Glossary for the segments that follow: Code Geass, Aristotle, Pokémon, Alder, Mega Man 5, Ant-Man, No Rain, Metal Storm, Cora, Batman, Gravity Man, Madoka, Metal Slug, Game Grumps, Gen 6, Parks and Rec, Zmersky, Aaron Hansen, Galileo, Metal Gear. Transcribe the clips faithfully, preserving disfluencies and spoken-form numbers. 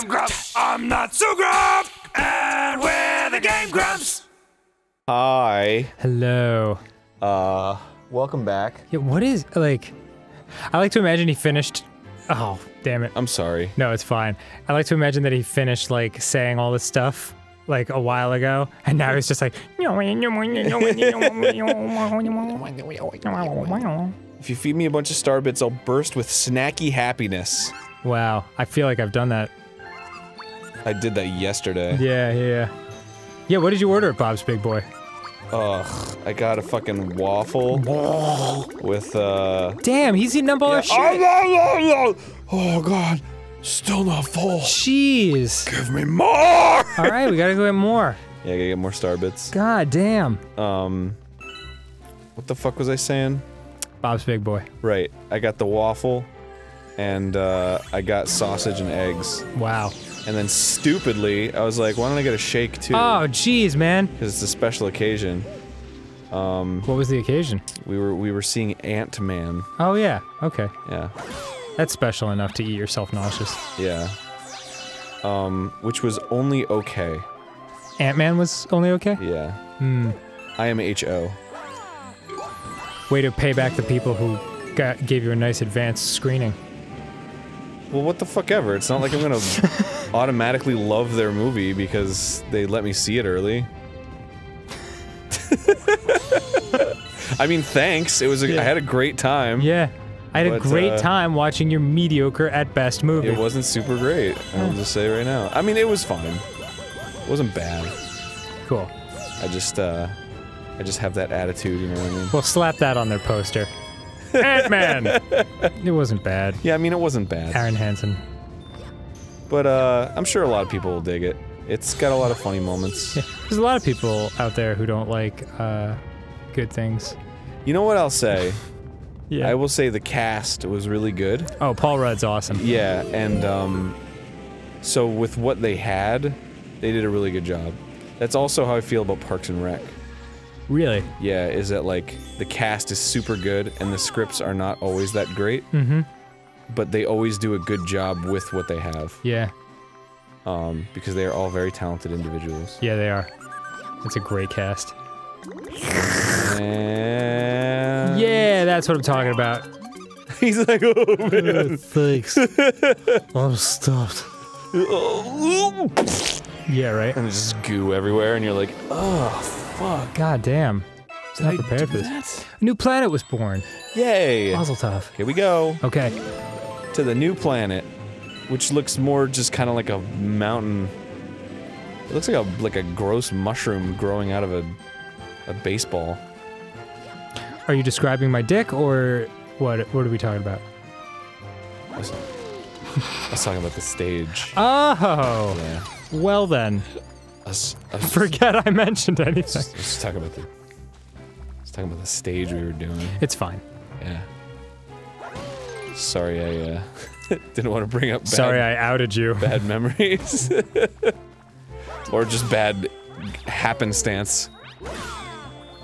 I'm Grumps. I'm not so Grump. And we're the Game Grumps. Hi. Hello. Uh, welcome back. Yeah, what is, like, I like to imagine he finished, oh, damn it. I'm sorry. No, it's fine. I like to imagine that he finished, like, saying all this stuff, like, a while ago, and now he's just like, if you feed me a bunch of star bits, I'll burst with snacky happiness. Wow, I feel like I've done that. I did that yesterday. Yeah, yeah. Yeah, what did you order at Bob's Big Boy? Ugh, I got a fucking waffle with, uh... damn, he's eating up all our shit! Oh, God. Still not full. Jeez. Give me more! Alright, we gotta go get more. Yeah, I gotta get more star bits. God damn. Um... What the fuck was I saying? Bob's Big Boy. Right. I got the waffle, and, uh, I got sausage and eggs. Wow. And then, stupidly, I was like, why don't I get a shake, too? Oh, jeez, man. Because it's a special occasion. Um... What was the occasion? We were- we were seeing Ant-Man. Oh, yeah. Okay. Yeah. That's special enough to eat yourself nauseous. Yeah. Um, which was only okay. Ant-Man was only okay? Yeah. Hmm. I M H O. Way to pay back the people who got, gave you a nice advanced screening. Well, what the fuck ever, it's not like I'm gonna automatically love their movie because they let me see it early. I mean, thanks, it was a, yeah. I had a great time. Yeah. I had but, a great uh, time watching your mediocre at best movie. It wasn't super great, I'll just say right now. I mean, it was fine. It wasn't bad. Cool. I just, uh... I just have that attitude, you know what I mean? Well, slap that on their poster. Ant-Man! It wasn't bad. Yeah, I mean, it wasn't bad. Aaron Hansen. But, uh, I'm sure a lot of people will dig it. It's got a lot of funny moments. Yeah. There's a lot of people out there who don't like, uh, good things. You know what I'll say? Yeah. I will say the cast was really good. Oh, Paul Rudd's awesome. Yeah, and, um... so with what they had, they did a really good job. That's also how I feel about Parks and Rec. Really? Yeah, is that, like, the cast is super good, and the scripts are not always that great. Mm-hmm. But they always do a good job with what they have. Yeah. Um, because they are all very talented individuals. Yeah, they are. It's a great cast. And... yeah, that's what I'm talking about. He's like, oh man. Oh, thanks. I'm stuffed. Yeah, right? And there's just goo everywhere, and you're like, oh, fuck. God damn. I was not prepared for this. A new planet was born. Yay. Mazeltov. Here we go. Okay. To the new planet, which looks more just kind of like a mountain. It looks like a, like a gross mushroom growing out of a... a baseball. Are you describing my dick, or what? What are we talking about? I was, I was talking about the stage. Oh! Yeah. Well then. I was, I was Forget just, I mentioned anything. I was, just, I was just talking about the... I was talking about the stage we were doing. It's fine. Yeah. Sorry I, uh... didn't want to bring up bad... Sorry I outed you. Bad memories. Or just bad... happenstance.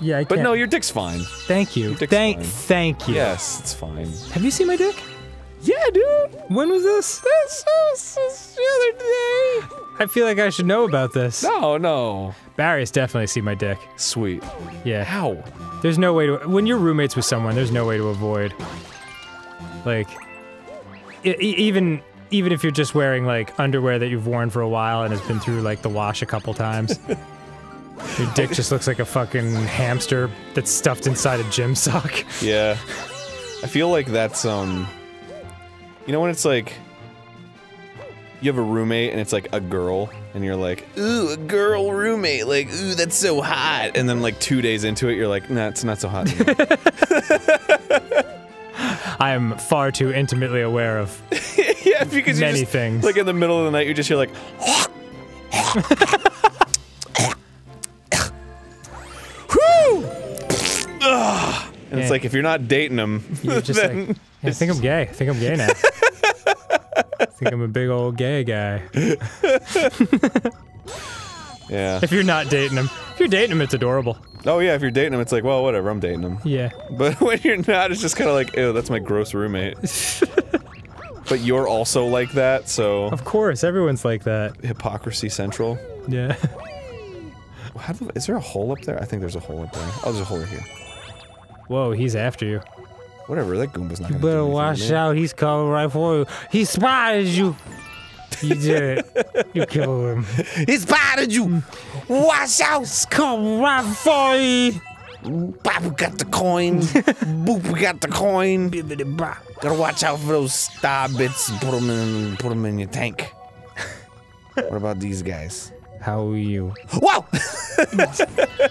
Yeah, I but can't. No, your dick's fine. Thank you. Thank, fine. Thank you. Yes, it's fine. Have you seen my dick? Yeah, dude. When was this? This was, was the other day. I feel like I should know about this. No, no. Barry's definitely seen my dick. Sweet. Yeah. How? There's no way to. When you're roommates with someone, there's no way to avoid. Like, it, even even if you're just wearing like underwear that you've worn for a while and has been through like the wash a couple times. Your dick just looks like a fucking hamster that's stuffed inside a gym sock. Yeah. I feel like that's, um... you know when it's like... you have a roommate and it's like a girl, and you're like, ooh, a girl roommate, like, ooh, that's so hot! And then like two days into it, you're like, nah, it's not so hot anymore. I am far too intimately aware of yeah, because many just, things. Like in the middle of the night, you just hear like... and yeah. It's like, if you're not dating them, you're just then... like, yeah, I think I'm gay. I think I'm gay now. I think I'm a big old gay guy. Yeah. If you're not dating them. If you're dating them, it's adorable. Oh yeah, if you're dating them, it's like, well, whatever, I'm dating them. Yeah. But when you're not, it's just kind of like, ew, that's my gross roommate. But you're also like that, so... Of course, everyone's like that. Hypocrisy Central. Yeah. How do, is there a hole up there? I think there's a hole up there. Oh, there's a hole right here. Whoa, he's after you. Whatever, that Goomba's not gonna do anything. You better watch out, he's coming right for you. He spotted you! You did it. You killed him. He spotted you! Watch out! He's coming right for you! Bop, we got the coin. Boop, we got the coin. Bibbidi bop. Gotta watch out for those star bits and put them in, put them in your tank. What about these guys? How are you? Whoa!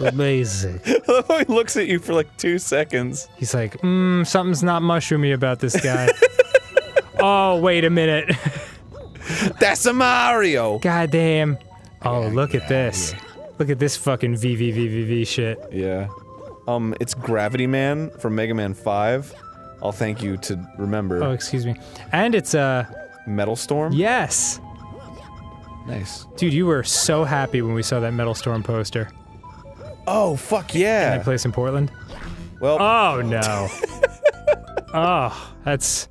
Amazing. He looks at you for like two seconds. He's like, mmm, something's not mushroomy about this guy. Oh, wait a minute. That's a Mario! Goddamn. Oh, yeah, look yeah, at this. Yeah. Look at this fucking V V V V V shit. Yeah. Um, it's Gravity Man from Mega Man five. I'll thank you to remember. Oh, excuse me. And it's, uh... Metal Storm? Yes! Nice. Dude, you were so happy when we saw that Metal Storm poster. Oh, fuck yeah! Can I play some Portland? Well... Oh, no. Oh, that's...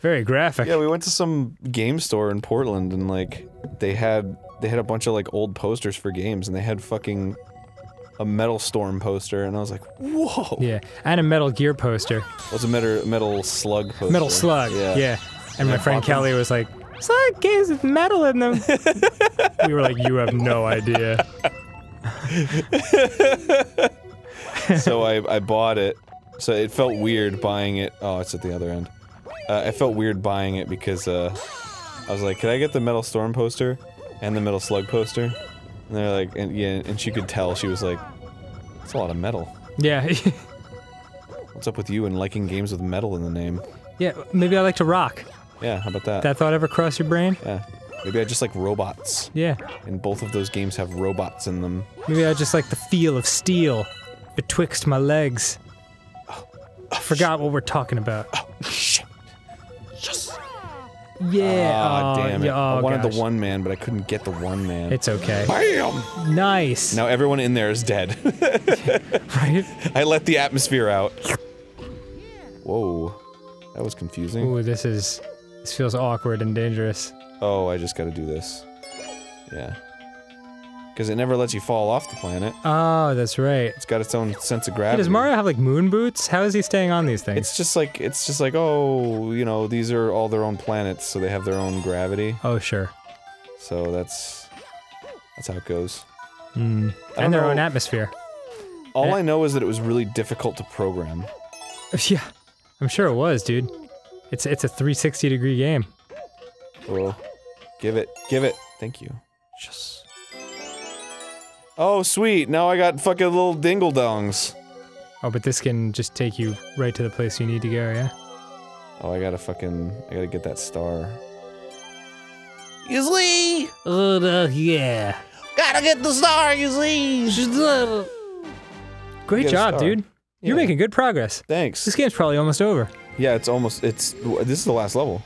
very graphic. Yeah, we went to some game store in Portland, and like, they had- they had a bunch of like old posters for games, and they had fucking a Metal Storm poster, and I was like, whoa! Yeah, and a Metal Gear poster. Well, it's a Metal- Metal Slug poster. Metal Slug, yeah. yeah. And yeah, my friend Kelly them. was like, Slug games with metal in them! We were like, you have no idea. So I- I bought it. So it felt weird buying it- oh, it's at the other end. Uh, I felt weird buying it because, uh, I was like, can I get the Metal Storm poster and the Metal Slug poster? And they're like, and, yeah, and she could tell, she was like, that's a lot of metal. Yeah. What's up with you and liking games with metal in the name? Yeah, maybe I like to rock. Yeah, how about that? That thought ever crossed your brain? Yeah. Maybe I just like robots. Yeah. And both of those games have robots in them. Maybe I just like the feel of steel betwixt my legs. Oh. I forgot what we're talking about. Oh, shit. Yes. Yeah. Oh, oh damn it. Oh, I wanted gosh. the one man, but I couldn't get the one man. It's okay. Bam! Nice. Now everyone in there is dead. Right? I let the atmosphere out. Whoa. That was confusing. Ooh, this is... this feels awkward and dangerous. Oh, I just gotta do this. Yeah. Because it never lets you fall off the planet. Oh, that's right. It's got its own sense of gravity. Hey, does Mario have like moon boots? How is he staying on these things? It's just like it's just like oh, you know, these are all their own planets, so they have their own gravity. Oh sure. So that's that's how it goes. Mm. And their know, own atmosphere. All and I know is that it was really difficult to program. Yeah, I'm sure it was, dude. It's it's a three sixty degree game. Well, give it, give it. Thank you. Just. Oh, sweet, now I got fucking little dingle-dongs. Oh, but this can just take you right to the place you need to go, yeah? Oh, I gotta fucking... I gotta get that star. You see? Oh, no, yeah. Gotta get the star, you see? Great job, dude. Yeah. You're making good progress. Thanks. This game's probably almost over. Yeah, it's almost... it's... this is the last level.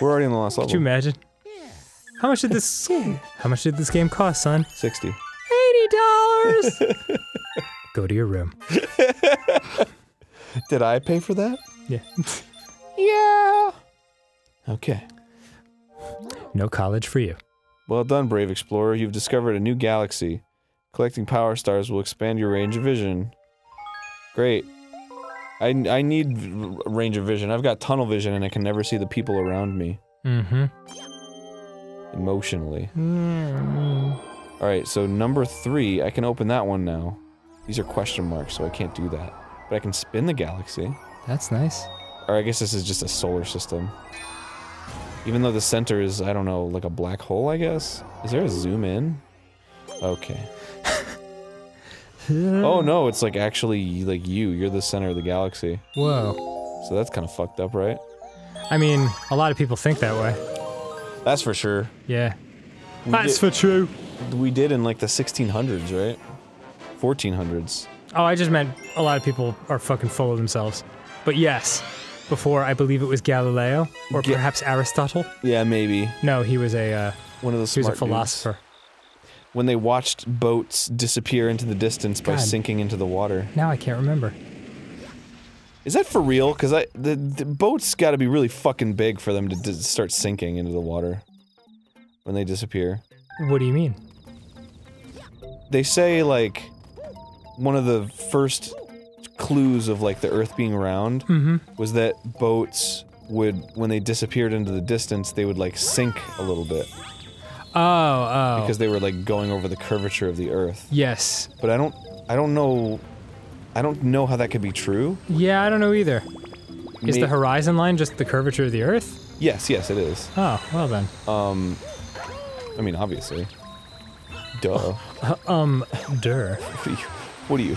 We're already in the last level. Could you imagine? How much did this- how much did this game cost, son? sixty. eighty dollars! Go to your room. Did I pay for that? Yeah. Yeah! Okay. No college for you. Well done, brave explorer. You've discovered a new galaxy. Collecting power stars will expand your range of vision. Great. I, I need range of vision. I've got tunnel vision and I can never see the people around me. Mm-hmm. Emotionally. Mm. Alright, so number three, I can open that one now. These are question marks, so I can't do that. But I can spin the galaxy. That's nice. Or I guess this is just a solar system. Even though the center is, I don't know, like a black hole, I guess? Is there a zoom in? Okay. Oh no, it's like actually, like you, you're the center of the galaxy. Whoa. So that's kind of fucked up, right? I mean, a lot of people think that way. That's for sure. Yeah. We That's did, for true. We did in like the sixteen hundreds, right? fourteen hundreds. Oh, I just meant a lot of people are fucking full of themselves. But yes, before I believe it was Galileo, or Ga perhaps Aristotle. Yeah, maybe. No, he was a, uh, One of those he was a philosopher. Dudes. When they watched boats disappear into the distance God. by sinking into the water. Now I can't remember. Is that for real? Because I- the, the boat's gotta be really fucking big for them to, to start sinking into the water. When they disappear. What do you mean? They say, like, one of the first clues of, like, the Earth being round mm-hmm. was that boats would, when they disappeared into the distance, they would, like, sink a little bit. Oh, oh. Because they were, like, going over the curvature of the Earth. Yes. But I don't- I don't know- I don't know how that could be true. Yeah, I don't know either. May is the horizon line just the curvature of the Earth? Yes, yes, it is. Oh, well then. Um... I mean, obviously. Duh. Uh, um, duh. What are you- what are you-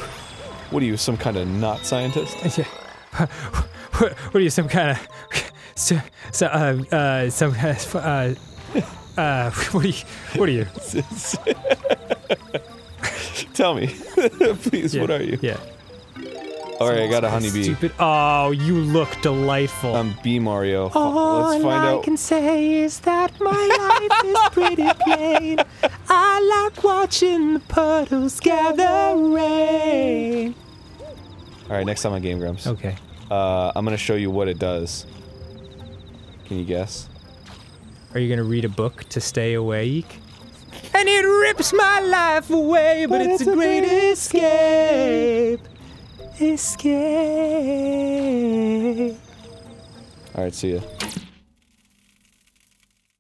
what are you, some kind of not scientist? Yeah. What, what are you, some kind of... So, so, uh, uh, some kind of, uh... Uh, what are you- what are you? Tell me. Please, yeah. What are you? Yeah. Alright, I got a honeybee. Stupid. Oh, you look delightful. I'm um, B Mario. All Let's find I out. can say is that my life is pretty plain. I like watching the puddles gather rain. Alright, next time on Game Grumps. Okay. Uh, I'm gonna show you what it does. Can you guess? Are you gonna read a book to stay awake? And it rips my life away, but, but it's, it's a great, great escape. Escape. Alright, see ya.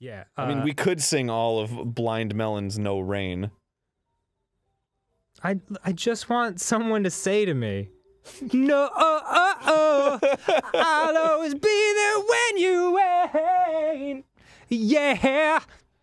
Yeah, uh, I mean, we could sing all of Blind Melon's No Rain. I- I just want someone to say to me, no, oh, oh, oh, I'll always be there when you ain't. Yeah!